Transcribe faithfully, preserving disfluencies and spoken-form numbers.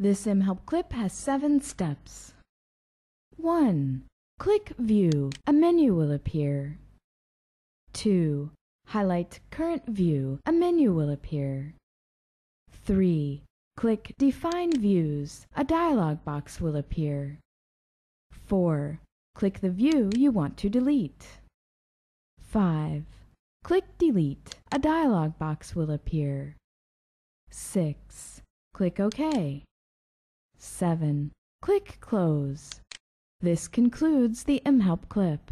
This MHelp clip has seven steps. one. Click View. A menu will appear. two. Highlight Current View. A menu will appear. three. Click Define Views. A dialog box will appear. four. Click the view you want to delete. five. Click Delete. A dialog box will appear. six. Click OK. seven. Click Close. This concludes the MHelp clip.